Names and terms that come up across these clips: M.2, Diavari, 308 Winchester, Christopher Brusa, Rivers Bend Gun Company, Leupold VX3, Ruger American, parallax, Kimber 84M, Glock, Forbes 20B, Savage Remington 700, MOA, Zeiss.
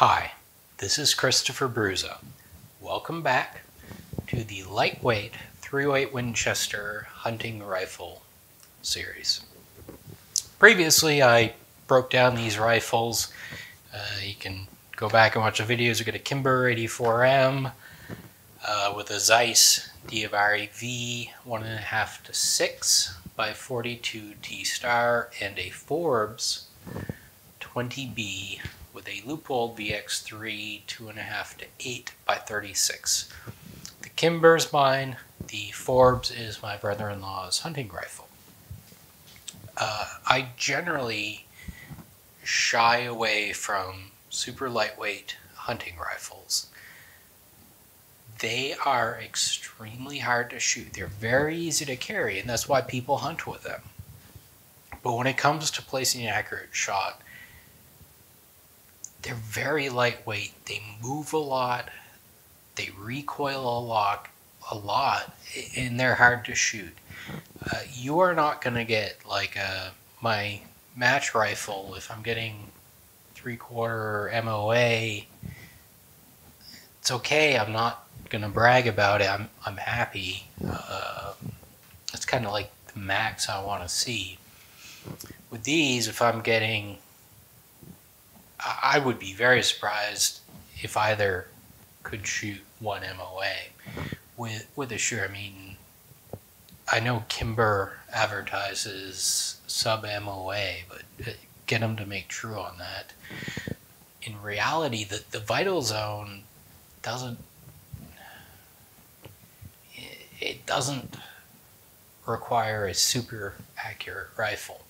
Hi, this is Christopher Brusa. Welcome back to the lightweight 308 Winchester hunting rifle series. Previously, I broke down these rifles. You can go back and watch the videos. We got a Kimber 84M with a Zeiss Diavari V 1.5 to 6 by 42 T-Star and a Forbes 20B with a Leupold VX3 2.5 to 8 by 36. The Kimber's mine, the Forbes is my brother-in-law's hunting rifle. I generally shy away from super lightweight hunting rifles. They are extremely hard to shoot. They're very easy to carry, and that's why people hunt with them. But when it comes to placing an accurate shot, they're very lightweight, they move a lot, they recoil a lot, and they're hard to shoot. You are not going to get, like, my match rifle. If I'm getting 3/4 MOA, it's okay, I'm not going to brag about it, I'm happy. It's kind of like the max I want to see. With these, if I'm getting... I would be very surprised if either could shoot one MOA with a shooter. I mean, I know Kimber advertises sub-MOA, but get them to make true on that. In reality, the vital zone doesn't require a super accurate rifle.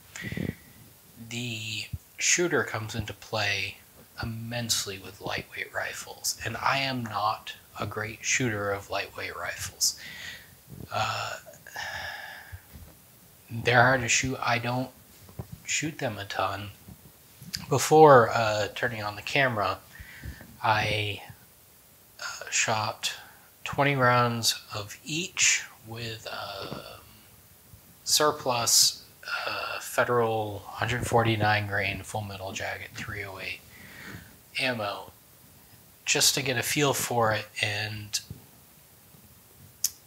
The shooter comes into play immensely with lightweight rifles, and I am not a great shooter of lightweight rifles. They're hard to shoot. I don't shoot them a ton. Before turning on the camera, I shot 20 rounds of each with surplus Federal 149 grain Full Metal Jacket 308 ammo, just to get a feel for it and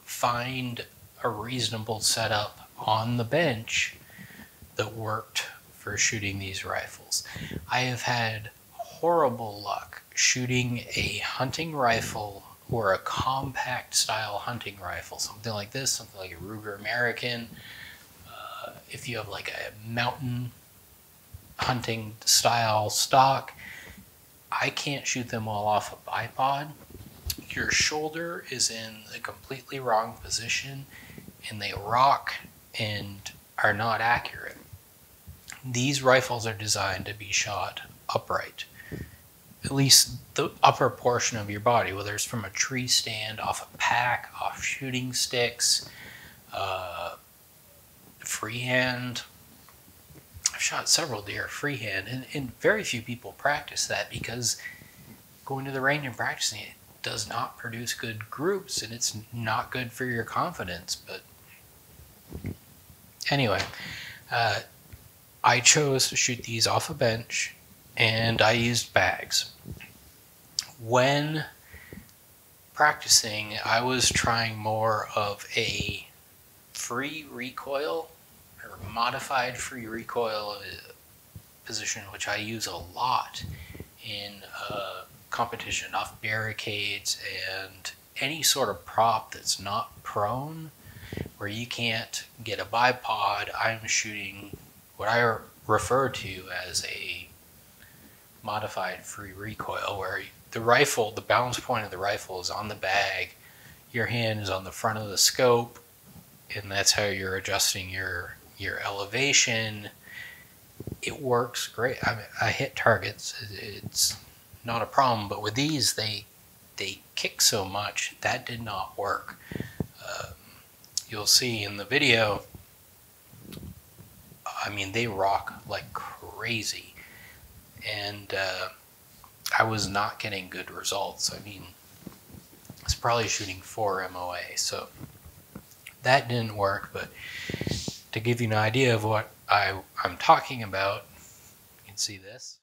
find a reasonable setup on the bench that worked for shooting these rifles. I have had horrible luck shooting a hunting rifle or a compact style hunting rifle, something like this, something like a Ruger American. If you have like a mountain hunting style stock, I can't shoot them all off a bipod. Your shoulder is in a completely wrong position and they rock and are not accurate. These rifles are designed to be shot upright, at least the upper portion of your body, whether it's from a tree stand, off a pack, off shooting sticks, freehand. I've shot several deer freehand, and very few people practice that, because going to the range and practicing it does not produce good groups, and it's not good for your confidence. But anyway, I chose to shoot these off a bench, and I used bags. When practicing, I was trying more of a free recoil or modified free recoil position, which I use a lot in competition off barricades and any sort of prop that's not prone, where you can't get a bipod. I'm shooting what I refer to as a modified free recoil, where the rifle, the balance point of the rifle is on the bag, your hand is on the front of the scope, and that's how you're adjusting your elevation. It works great. I mean, I hit targets. It's not a problem. But with these, they kick so much, that did not work. You'll see in the video, I mean, they rock like crazy. And I was not getting good results. I mean, I was probably shooting 4 MOA, so... that didn't work. But to give you an idea of what I'm talking about, you can see this.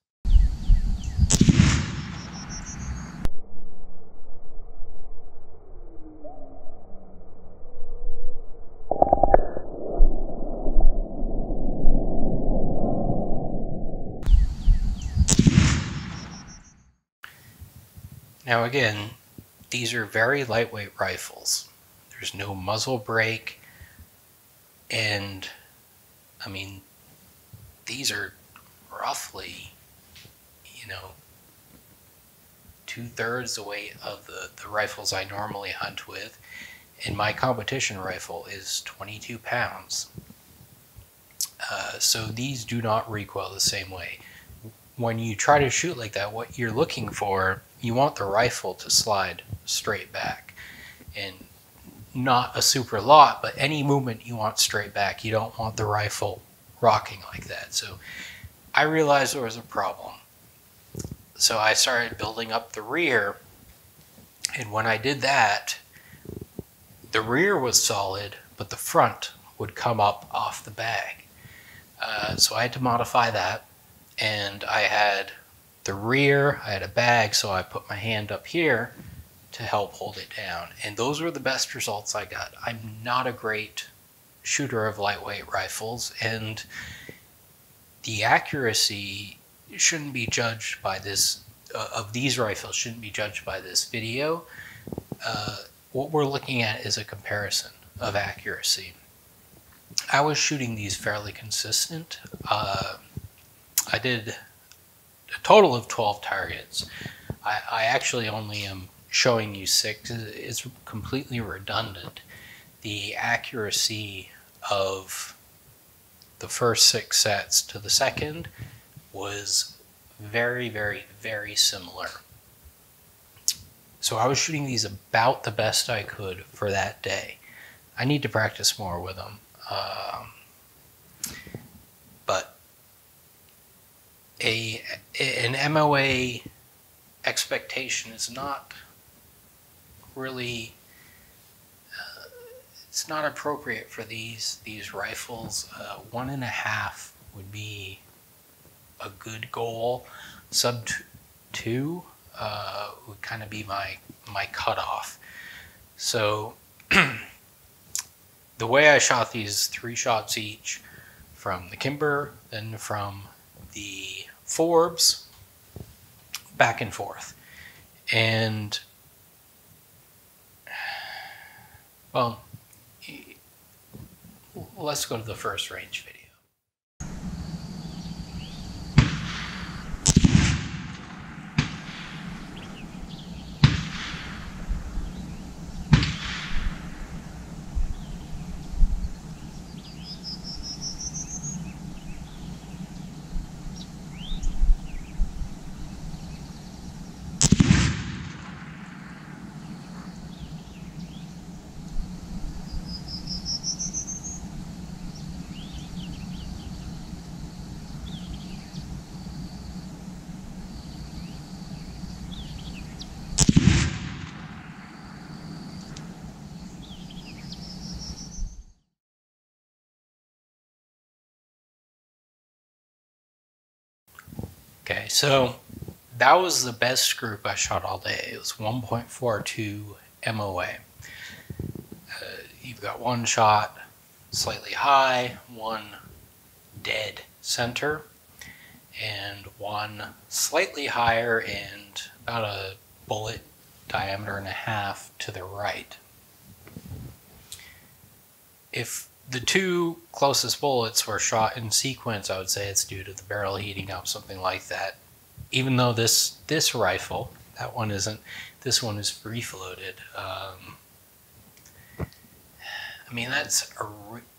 Now again, these are very lightweight rifles. There's no muzzle brake, and I mean, these are roughly, you know, 2/3 the weight of the rifles I normally hunt with, and my competition rifle is 22 pounds. So these do not recoil the same way. When you try to shoot like that, what you're looking for, you want the rifle to slide straight back, and not a super lot, but any movement you want straight back. You don't want the rifle rocking like that. So I realized there was a problem. So I started building up the rear, and when I did that, the rear was solid, but the front would come up off the bag. So I had to modify that, and I had the rear, I had a bag, so I put my hand up here to help hold it down. And those were the best results I got. I'm not a great shooter of lightweight rifles, and the accuracy shouldn't be judged by this, of these rifles shouldn't be judged by this video. What we're looking at is a comparison of accuracy. I was shooting these fairly consistent. I did a total of 12 targets. I actually only am showing you 6. It's completely redundant. The accuracy of the first 6 sets to the second was very, very, very similar. So I was shooting these about the best I could for that day. I need to practice more with them. But an MOA expectation is not really, it's not appropriate for these rifles. 1.5 would be a good goal. Sub 2 would kind of be my cutoff. So the way I shot these, 3 shots each from the Kimber, then from the Forbes, back and forth. And, well, let's go to the first range video. Okay, so that was the best group I shot all day. It was 1.42 MOA. You've got 1 shot slightly high, 1 dead center, and 1 slightly higher and about a bullet diameter and a half to the right. If the 2 closest bullets were shot in sequence, I would say it's due to the barrel heating up, something like that. Even though this rifle, that one isn't, this one is free-floated. I mean, that's,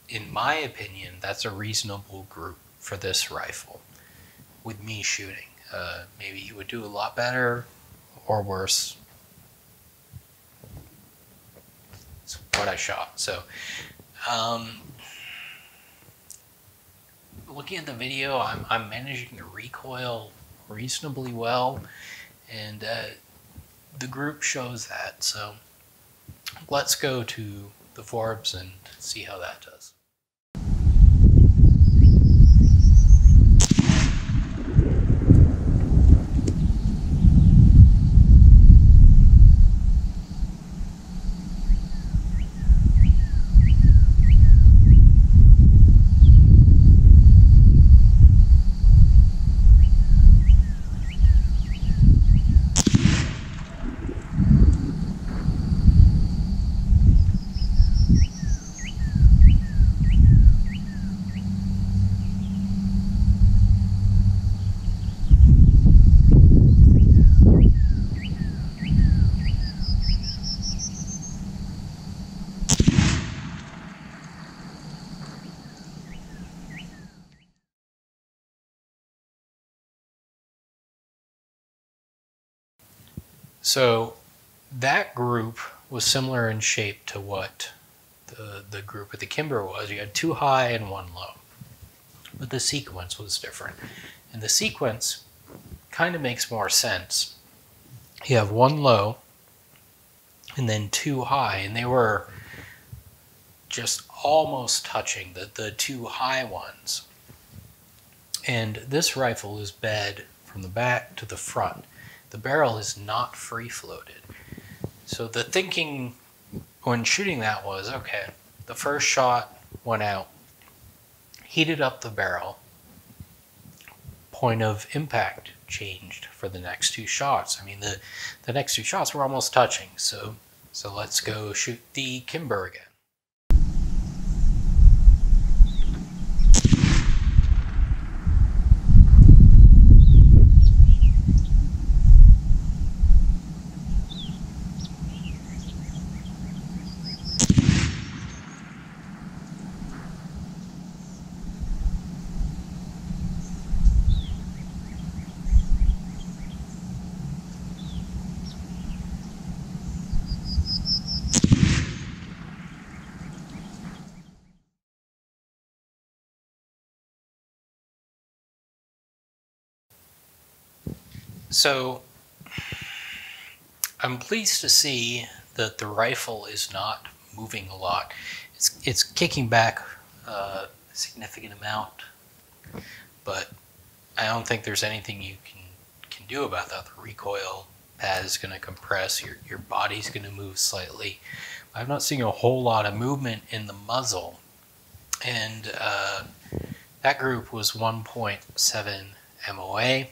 in my opinion, that's a reasonable group for this rifle, with me shooting. Maybe you would do a lot better or worse. It's what I shot, so... looking at the video, I'm managing the recoil reasonably well, and the group shows that. So let's go to the Forbes and see how that does. So that group was similar in shape to what the group at the Kimber was. You had two high and one low, but the sequence was different. And the sequence kind of makes more sense. You have one low and then two high, and they were just almost touching the two high ones. And this rifle is bed from the back to the front. The barrel is not free floated. So the thinking when shooting that was, okay, the first shot went out, heated up the barrel, point of impact changed for the next two shots. I mean, the next two shots were almost touching, so let's go shoot the Kimber again. So I'm pleased to see that the rifle is not moving a lot. It's kicking back a significant amount, but I don't think there's anything you can do about that. The recoil pad is going to compress, your body's going to move slightly. I'm not seeing a whole lot of movement in the muzzle, and that group was 1.7 MOA.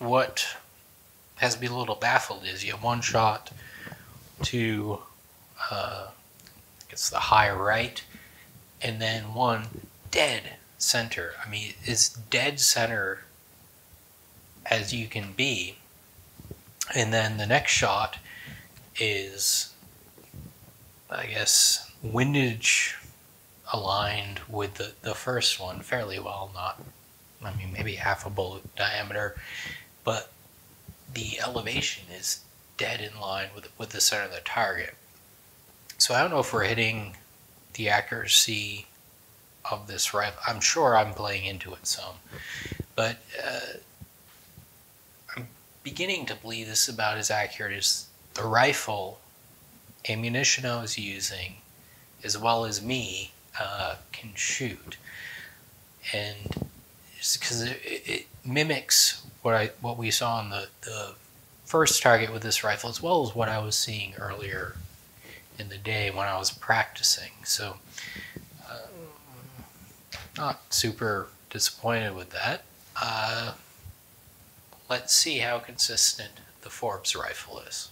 What has me a little baffled is you have one shot to, I think it's the high right, and then one dead center. I mean, as dead center as you can be. And then the next shot is, I guess, windage aligned with the first one fairly well, not, I mean, maybe half a bullet diameter. But the elevation is dead in line with the center of the target. So I don't know if we're hitting the accuracy of this rifle. I'm sure I'm playing into it some, but I'm beginning to believe this is about as accurate as the rifle, ammunition I was using, as well as me, can shoot. And it's because it mimics what we saw on the first target with this rifle, as well as what I was seeing earlier in the day when I was practicing. So not super disappointed with that. Let's see how consistent the Forbes rifle is.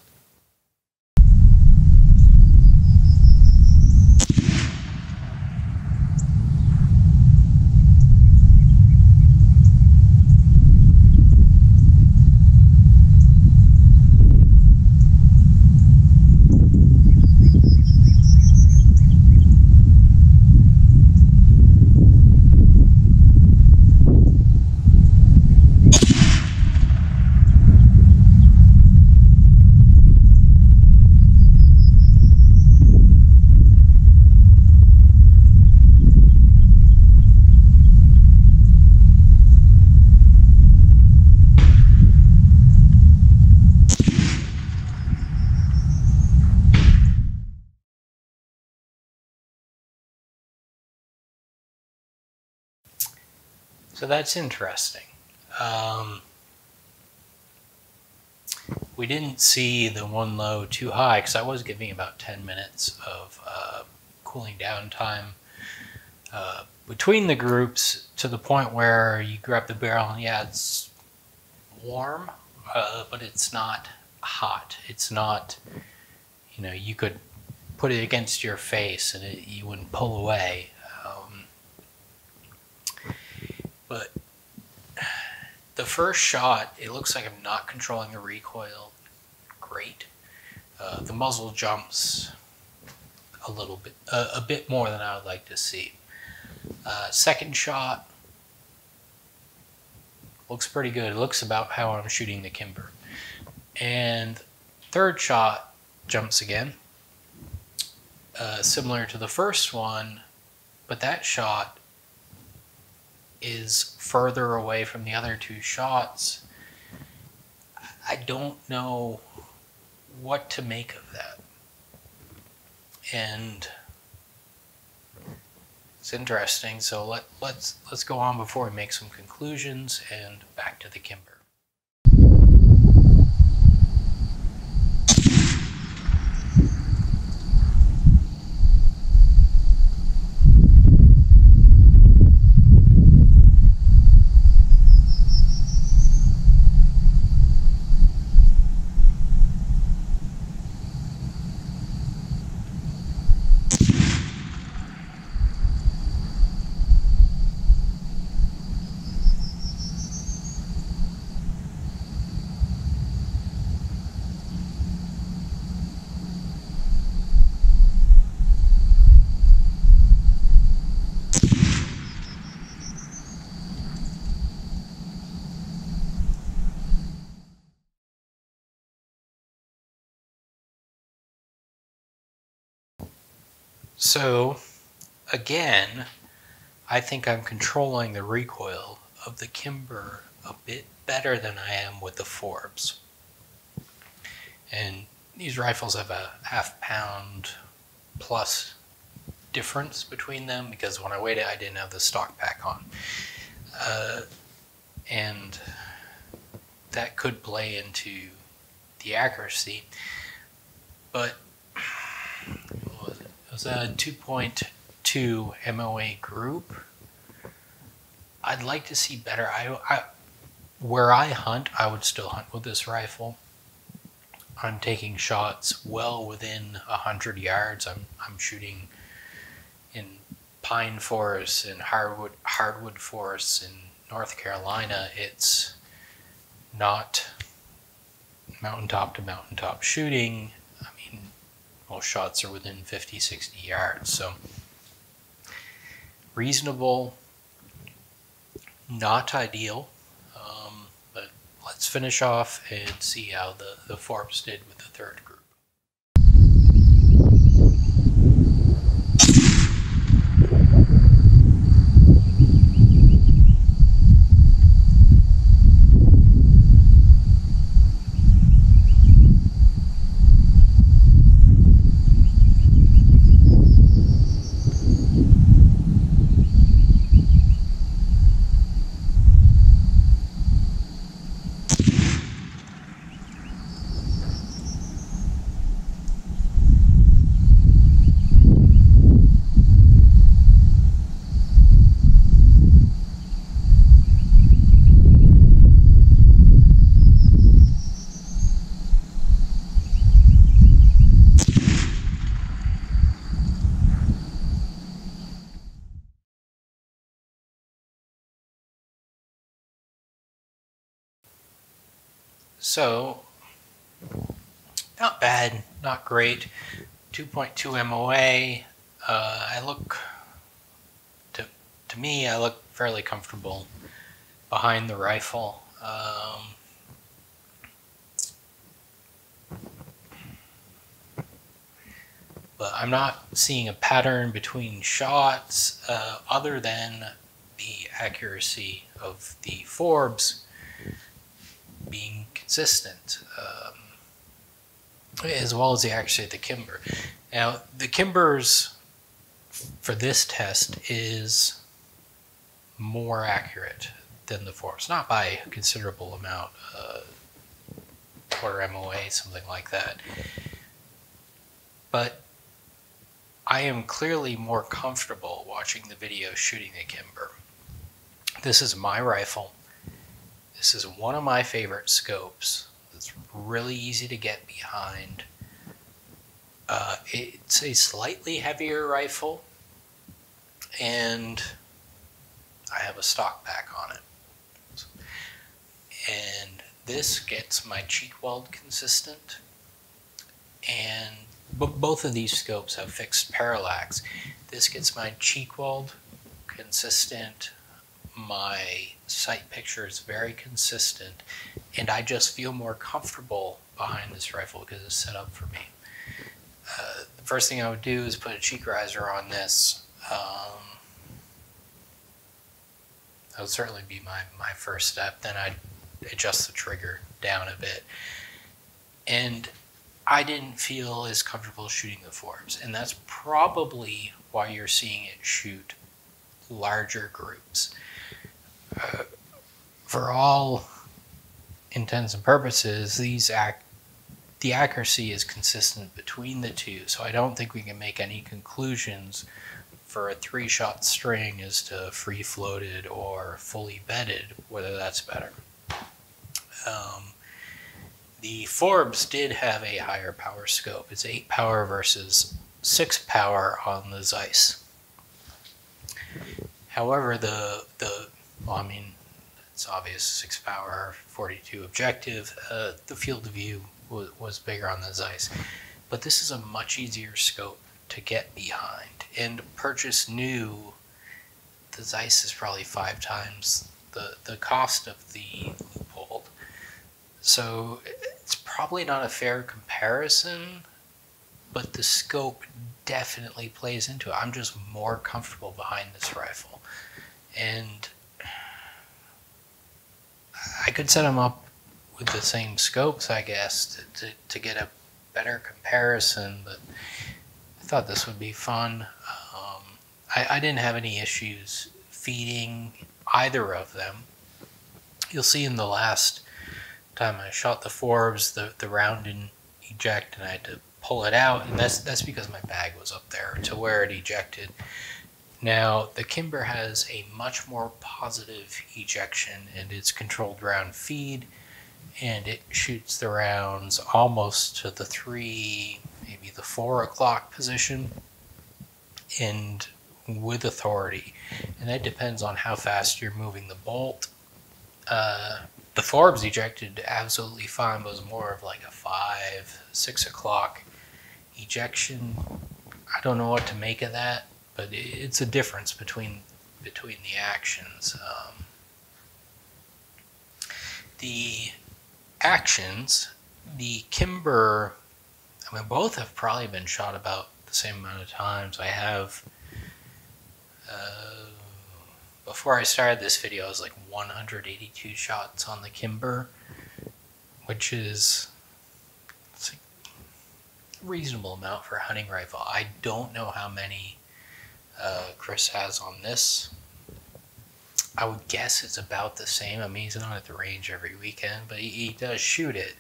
So that's interesting. We didn't see the one low too high because I was giving about 10 minutes of cooling down time between the groups, to the point where you grab the barrel and yeah, it's warm, but it's not hot. It's not, you know, you could put it against your face and you wouldn't pull away. But the first shot, it looks like I'm not controlling the recoil great. The muzzle jumps a little bit, a bit more than I would like to see. Second shot looks pretty good. It looks about how I'm shooting the Kimber. and third shot jumps again, similar to the first one, but that shot is further away from the other two shots. I don't know what to make of that. And it's interesting, so let's go on before we make some conclusions, and back to the Kimber. So, again, I think I'm controlling the recoil of the Kimber a bit better than I am with the Forbes. And these rifles have a half-pound plus difference between them, because when I weighed it, I didn't have the stock pack on. And that could play into the accuracy, but it's a 2.2 MOA group. I'd like to see better. Where I hunt, I would still hunt with this rifle. I'm taking shots well within 100 yards. I'm shooting in pine forests and hardwood forests in North Carolina. It's not mountaintop to mountaintop shooting. Most shots are within 50, 60 yards, so reasonable, not ideal, but let's finish off and see how the Forbes did with the third group. So, not bad, not great, 2.2 MOA, I look fairly comfortable behind the rifle. But I'm not seeing a pattern between shots other than the accuracy of the Forbes being consistent, as well as the accuracy of the Kimber. Now, the Kimber's, for this test, is more accurate than the Forbes, not by a considerable amount, quarter MOA, something like that. But I am clearly more comfortable watching the video shooting the Kimber. This is my rifle. This is one of my favorite scopes. It's really easy to get behind. It's a slightly heavier rifle, and I have a stock pack on it. And this gets my cheek weld consistent. And both of these scopes have fixed parallax. This gets my cheek weld consistent. My sight picture is very consistent, and I just feel more comfortable behind this rifle because it's set up for me. The first thing I would do is put a cheek riser on this. That would certainly be my first step. Then I'd adjust the trigger down a bit. And I didn't feel as comfortable shooting the Forbes, and that's probably why you're seeing it shoot larger groups. For all intents and purposes, the accuracy is consistent between the two, so I don't think we can make any conclusions for a 3-shot string as to free-floated or fully bedded, whether that's better. The Forbes did have a higher power scope. It's 8 power versus 6 power on the Zeiss. However, well, I mean, it's obvious, 6 power, 42 objective, the field of view was bigger on the Zeiss. But this is a much easier scope to get behind. And purchase new, the Zeiss is probably 5 times the cost of the Leupold. So it's probably not a fair comparison, but the scope definitely plays into it. I'm just more comfortable behind this rifle. And I could set them up with the same scopes, I guess, to get a better comparison, but I thought this would be fun. I didn't have any issues feeding either of them. You'll see in the last time I shot the Forbes, the round didn't eject and I had to pull it out, and that's because my bag was up there to where it ejected. Now, the Kimber has a much more positive ejection, and it's controlled round feed, and it shoots the rounds almost to the 3, maybe the 4 o'clock position, and with authority. And that depends on how fast you're moving the bolt. The Forbes ejected absolutely fine, but it was more of like a 5, 6 o'clock ejection. I don't know what to make of that, but it's a difference between the actions. The actions, the Kimber, I mean, both have probably been shot about the same amount of times. I have, before I started this video, I was like 182 shots on the Kimber, which is a reasonable amount for a hunting rifle. I don't know how many Chris has on this. I would guess it's about the same. I mean, he's not at the range every weekend, but he does shoot it.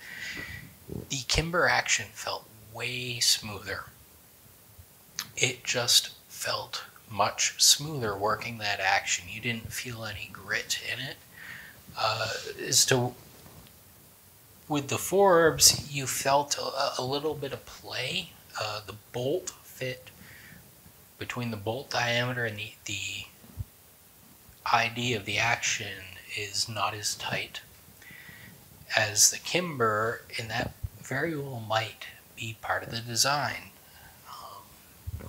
The Kimber action felt way smoother. It just felt much smoother working that action. You didn't feel any grit in it. With the Forbes, you felt a little bit of play. The bolt fit between the bolt diameter and the ID of the action is not as tight as the Kimber, and that very well might be part of the design.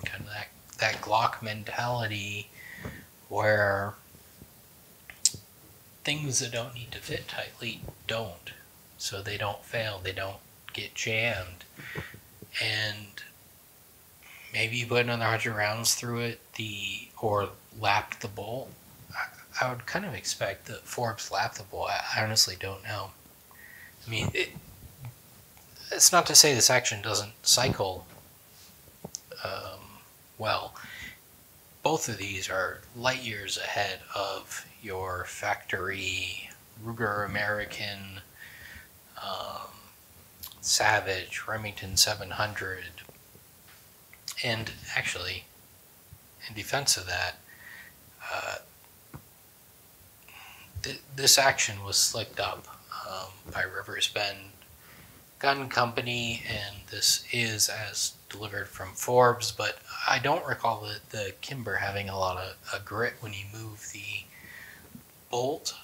Kind of that Glock mentality where things that don't need to fit tightly don't, so they don't fail, they don't get jammed. And maybe you put another 100 rounds through it, or lap the bolt. I would kind of expect that Forbes lap the bolt. I honestly don't know. I mean, it's not to say this action doesn't cycle well. Both of these are light years ahead of your factory Ruger American, Savage, Remington 700. And actually, in defense of that, this action was slicked up by Rivers Bend Gun Company, and this is as delivered from Forbes, but I don't recall the Kimber having a lot of grit when you move the bolt.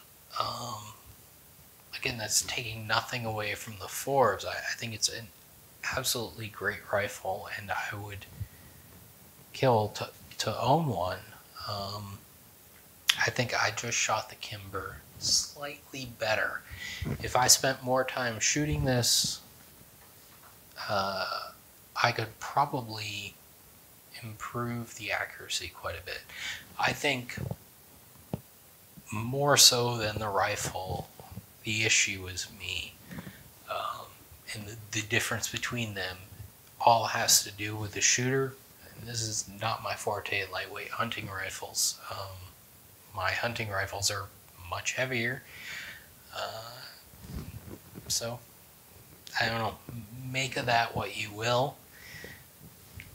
Again, that's taking nothing away from the Forbes. I think it's an absolutely great rifle, and I would kill to own one. I think I just shot the Kimber slightly better. If I spent more time shooting this, I could probably improve the accuracy quite a bit. I think more so than the rifle, the issue is me. And the difference between them all has to do with the shooter. And this is not my forte in lightweight hunting rifles. My hunting rifles are much heavier. So, I don't know, make of that what you will.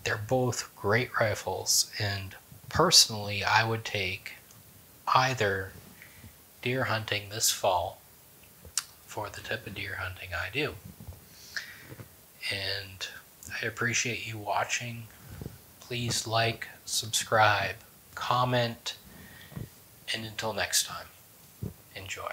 They're both great rifles, and personally I would take either deer hunting this fall for the type of deer hunting I do. And I appreciate you watching. Please like, subscribe, comment, and until next time, enjoy.